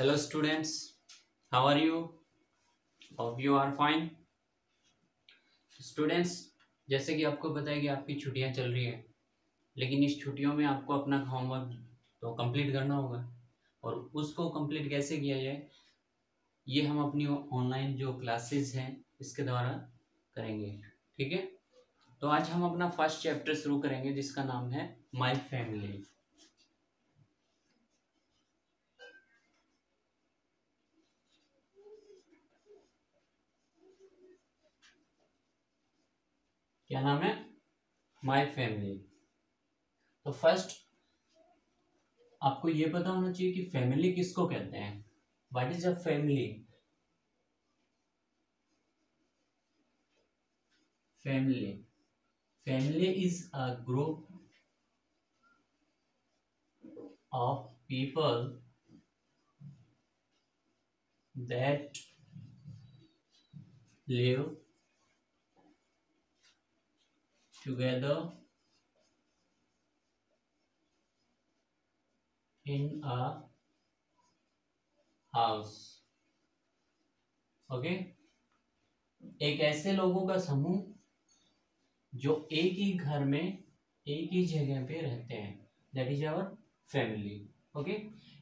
Hello students, how are you? Hope you are fine. Students, जैसे कि आपको पता है कि आपकी छुट्टियां चल रही हैं, लेकिन इस छुट्टियों में आपको अपना होमवर्क तो कंप्लीट करना होगा, और उसको कंप्लीट कैसे किया जाए ये हम अपनी ऑनलाइन जो क्लासेस हैं इसके द्वारा करेंगे, ठीक है। तो आज हम अपना फर्स्ट चैप्टर शुरू करेंगे जिसका नाम है माय फैमिली। क्या नाम है? My family. तो फर्स्ट आपको ये पता होना चाहिए कि फैमिली किसको कहते हैं। What is a family? Family is a group of people that live together in a house, okay? एक ऐसे लोगों का समूह जो एक ही घर में एक ही जगह पे रहते हैं, that is our family, okay?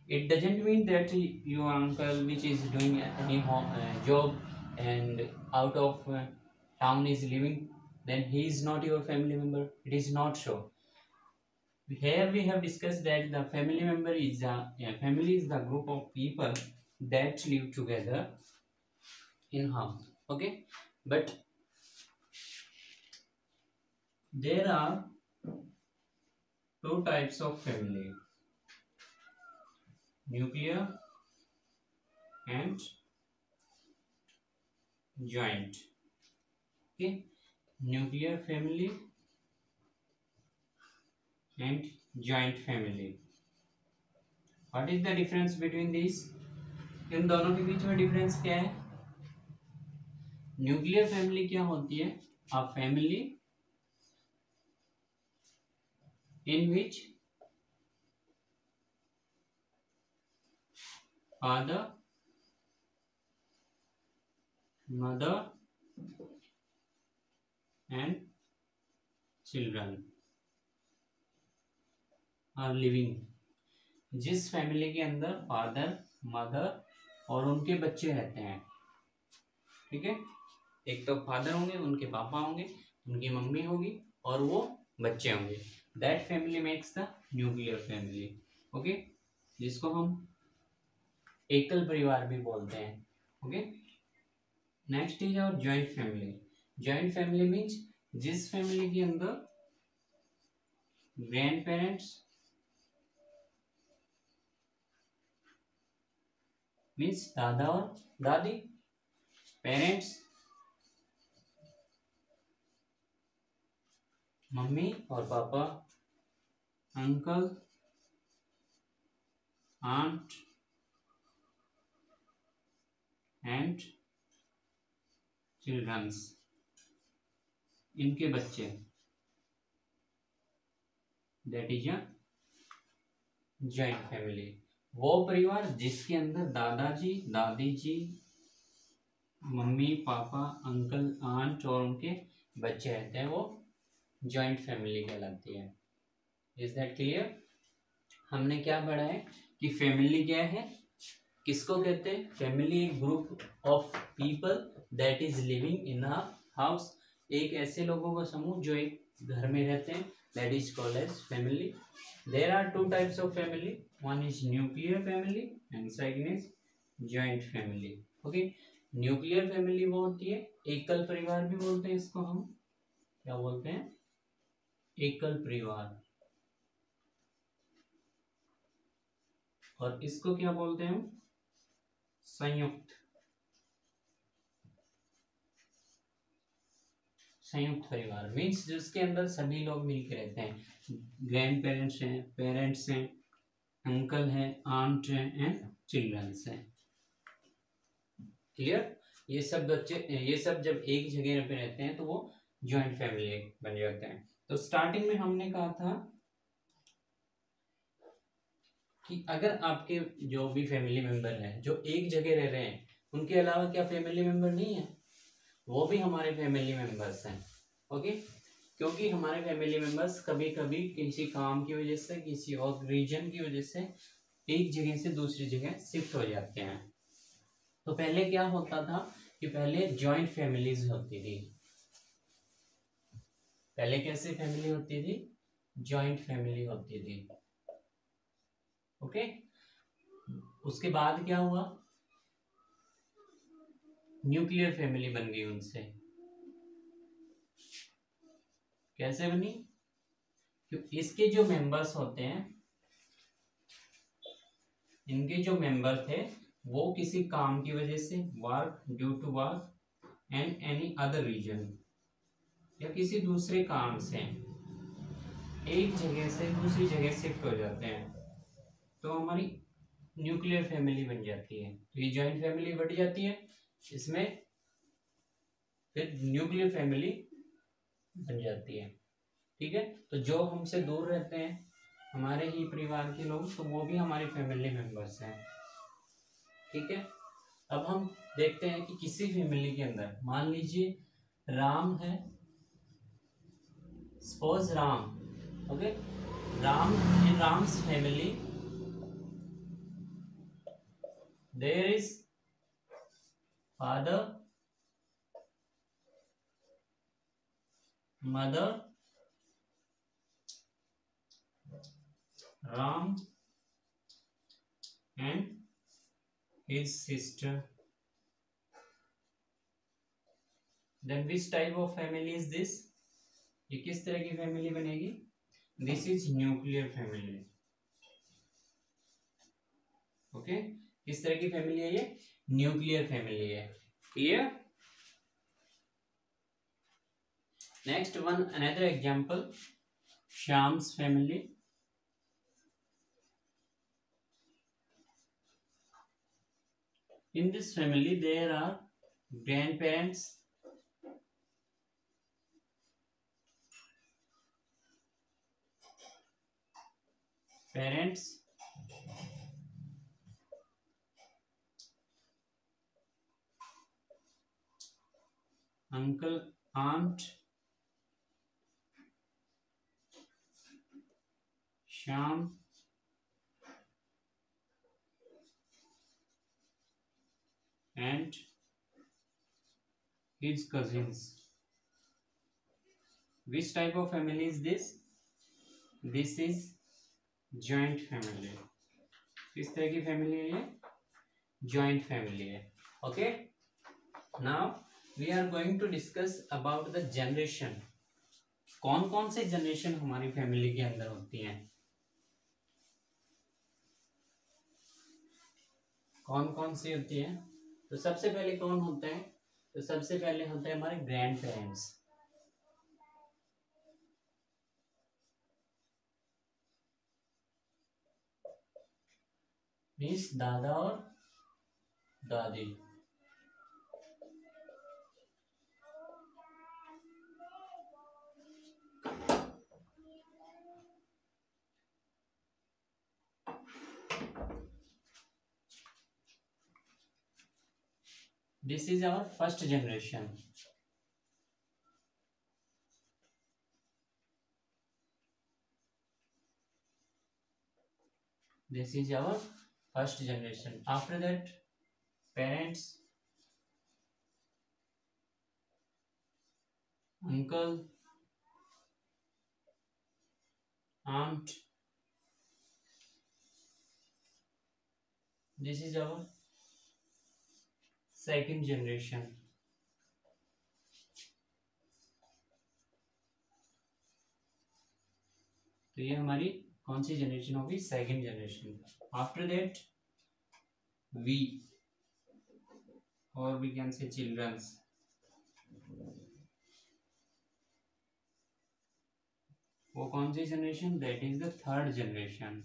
It doesn't mean that your uncle which is doing any job and out of town is living, then he is not your family member. It is not so. Here we have discussed that the family member is the group of people that live together in house, okay? But there are two types of family: nuclear and joint, okay? Nuclear family and joint family. What is the difference between this? इन दोनों के बीच में difference क्या है? Nuclear family क्या होती है? A family in which father, mother and children are living. जिस फैमिली के अंदर फादर, मदर और उनके बच्चे रहते हैं, ठीक है? एक तो फादर होंगे, उनके पापा होंगे, उनकी मम्मी होगी और वो बच्चे होंगे। That family makes the nuclear family, okay? जिसको हम एकल परिवार भी बोलते हैं, okay? Next is our joint family. Joint family means जिस फैमिली के अंदर ग्रैंड पेरेंट्स मीन्स दादा और दादी, पेरेंट्स मम्मी और पापा, अंकल, आंट एंड चिल्ड्रंस, इनके बच्चे, that is a joint family. वो परिवार जिसके अंदर दादाजी, दादी जी, मम्मी, पापा, अंकल, आंट और उनके बच्चे रहते हैं, वो जॉइंट फैमिली कहलाती है। Is that clear? हमने क्या पढ़ा है कि फैमिली क्या है, किसको कहते हैं? Family group of people that is living in a house. एक ऐसे लोगों का समूह जो एक घर में रहते हैं, that is called as family. There are two types of family, one is nuclear family and second is joint family, okay? Nuclear family वो होती है, एकल परिवार भी बोलते हैं इसको, हम क्या बोलते हैं? एकल परिवार। और इसको क्या बोलते हैं हम? संयुक्त परिवार। मीन्स जिसके अंदर सभी लोग मिलकर रहते हैं, ग्रैंड पेरेंट्स हैं, अंकल हैं, आंट हैं एंड चिल्ड्रंस हैं। क्लियर? ये सब बच्चे, ये सब जब एक जगह पे रहते हैं तो वो जॉइंट फैमिली बन जाते हैं। तो स्टार्टिंग में हमने कहा था कि अगर आपके जो भी फैमिली मेम्बर हैं जो एक जगह रह रहे हैं, उनके अलावा क्या फैमिली मेम्बर नहीं है? वो भी हमारे फैमिली मेम्बर्स हैं, ओके। क्योंकि हमारे फैमिली मेम्बर्स कभी कभी किसी काम की वजह से, किसी और रीजन की वजह से एक जगह से दूसरी जगह शिफ्ट हो जाते हैं। तो पहले क्या होता था कि पहले जॉइंट फैमिलीज होती थी। पहले कैसी फैमिली होती थी? जॉइंट फैमिली होती थी, ओके। उसके बाद क्या हुआ? न्यूक्लियर फैमिली बन गई उनसे। कैसे बनी? क्योंकि इसके जो मेंबर्स होते हैं, इनके जो मेंबर थे वो किसी काम की वजह से, work, due to work and any other reason, या किसी दूसरे काम से एक जगह से दूसरी जगह शिफ्ट हो जाते हैं, तो हमारी न्यूक्लियर फैमिली बन जाती है। तो ये जॉइंट फैमिली बट जाती है, इसमें फिर न्यूक्लियर फैमिली बन जाती है, ठीक है। तो जो हमसे दूर रहते हैं, हमारे ही परिवार के लोग, तो वो भी हमारे फैमिली मेम्बर्स हैं, ठीक है। अब हम देखते हैं कि किसी फैमिली के अंदर, मान लीजिए राम है, suppose Ram, okay, Ram in Ram's family there is father, mother, Ram and his sister. Then which type of family is this? ये किस तरह की फैमिली बनेगी? This is nuclear family, okay? किस तरह की फैमिली है ये? Nuclear family है, clear? Next one, another example, Shyam's family. In this family there are grandparents, parents, uncle, aunt. Shyam and his cousins. Which type of family is this? This is joint family. किस तरह की family है ये? Joint family है, okay. Now we are going to discuss about the generation. कौन कौन से generation हमारी फैमिली के अंदर होती हैं? कौन कौन सी होती है? तो सबसे पहले कौन होता है? तो सबसे पहले होता है हमारे ग्रैंड पेरेंट्स, मींस दादा और दादी, this is our first generation. This is our first generation. After that, parents, uncle, aunt. This is our second generation. तो ये हमारी कौन सी जनरेशन होगी? Second generation. After that we, और वी कैन से चिल्ड्रंस, वो कौन सी generation? That is the third generation.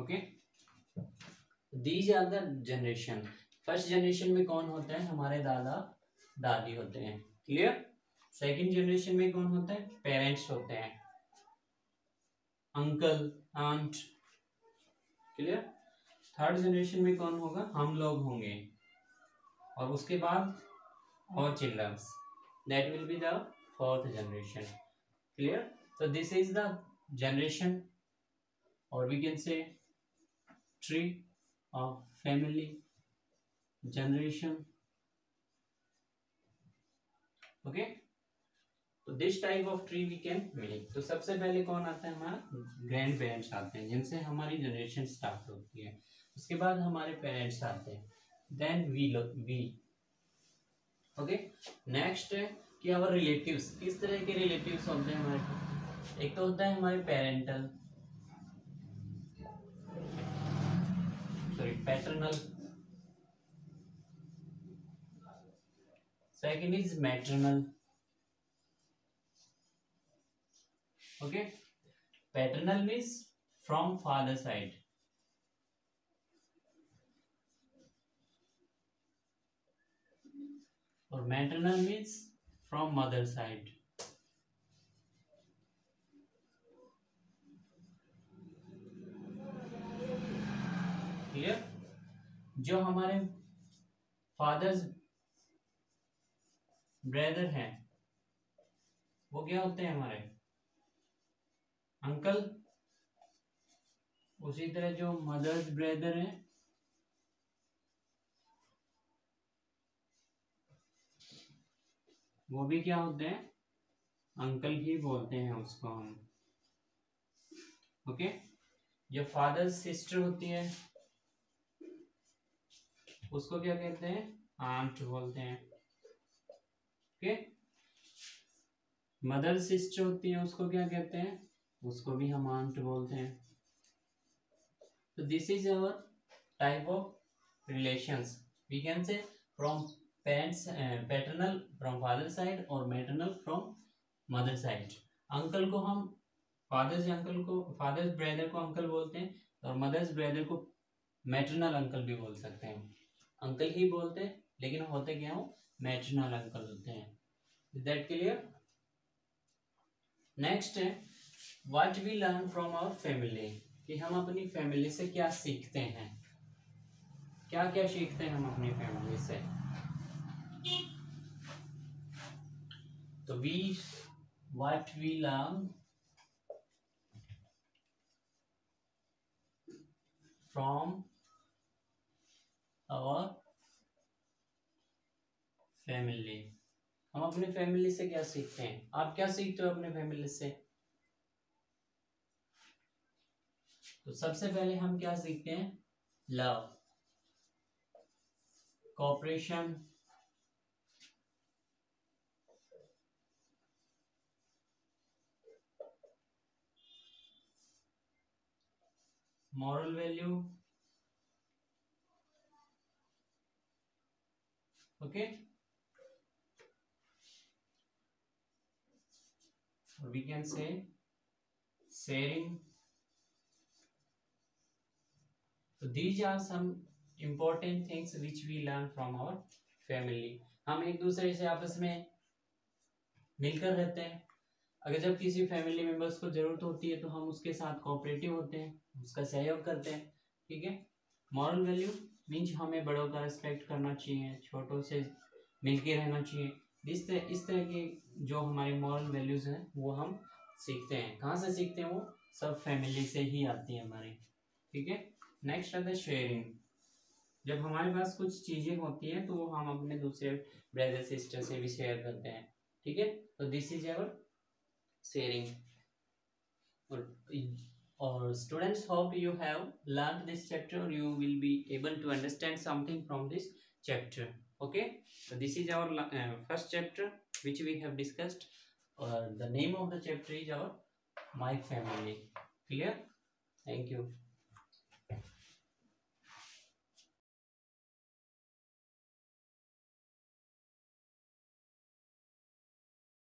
Okay, these are the generation. First generation में कौन होता है? हमारे दादा दादी होते हैं, क्लियर। सेकेंड जनरेशन में कौन होता है? पेरेंट्स होते हैं, uncle aunt. Clear? Third generation में कौन होगा? हम लोग होंगे, और उसके बाद और childrens, that will be the fourth generation. Clear? तो दिस इज द जनरेशन और we can say tree of family generation. Okay, तो this type of tree we can make. तो सबसे पहले कौन आता है? हमारा ग्रैंड पेरेंट्स आते हैं, जिनसे हमारी जनरेशन स्टार्ट होती है। उसके बाद हमारे पेरेंट्स आते हैं, देन वी। ओके, नेक्स्ट है कि आवर रिलेटिव्स। किस तरह के रिलेटिव्स होते हैं हमारे पास? एक तो होता है हमारे parental, sorry paternal. Second is maternal. Okay, paternal means from father side, और maternal means from mother side. Clear? जो हमारे फादर्स ब्रदर हैं वो क्या होते हैं? हमारे अंकल। उसी तरह जो मदर्स ब्रदर हैं वो भी क्या होते हैं? अंकल ही बोलते हैं उसको हम। ओके, जो फादर सिस्टर होती है उसको क्या कहते हैं? आंट बोलते हैं। ओके, मदर सिस्टर होती है उसको क्या कहते हैं? उसको भी हम आंट बोलते हैं। तो this is our type of relations, we can say from parents, paternal from father side और maternal from mother side. Uncle को हम फादर्स ब्रदर को अंकल बोलते हैं, और मदर्स ब्रदर को मैटरनल अंकल भी बोल सकते हैं। अंकल ही बोलते हैं, लेकिन होते क्या हो? मैटरनल अंकल होते हैं। That clear? नेक्स्ट है what we learn from our family, कि हम अपनी फैमिली से क्या सीखते हैं, क्या क्या सीखते हैं हम अपनी फैमिली से। तो what we learn from our family, हम अपने फैमिली से क्या सीखते हैं? आप क्या सीखते हो अपने फैमिली से? तो सबसे पहले हम क्या सीखते हैं? Love, cooperation, moral value. Okay, we can say sharing. तो these are some important things which we learn from our family. हम एक दूसरे से आपस में मिलकर रहते हैं। अगर जब किसी फैमिली मेंबर्स को जरूरत होती है तो हम उसके साथ कोऑपरेटिव होते हैं, उसका सहयोग करते हैं। ठीक है, मॉरल वैल्यू मीन्स हमें बड़ों का रिस्पेक्ट करना चाहिए, छोटों से मिलके रहना चाहिए। इस तरह के जो हमारे मॉरल वैल्यूज़ हैं वो हम सीखते हैं। कहाँ से सीखते हैं? वो सब फैमिली से ही आती है हमारी। ठीक है, नेक्स्ट आता है शेयरिंग। जब हमारे पास कुछ चीज़ें होती हैं तो वो हम अपने दूसरे ब्रदर सिस्टर से भी शेयर करते हैं। ठीक है, तो this is our sharing. Or students, hope you have learned this chapter, or you will be able to understand something from this chapter. Okay, so this is our first chapter which we have discussed. The name of the chapter is our My Family. Clear? Thank you.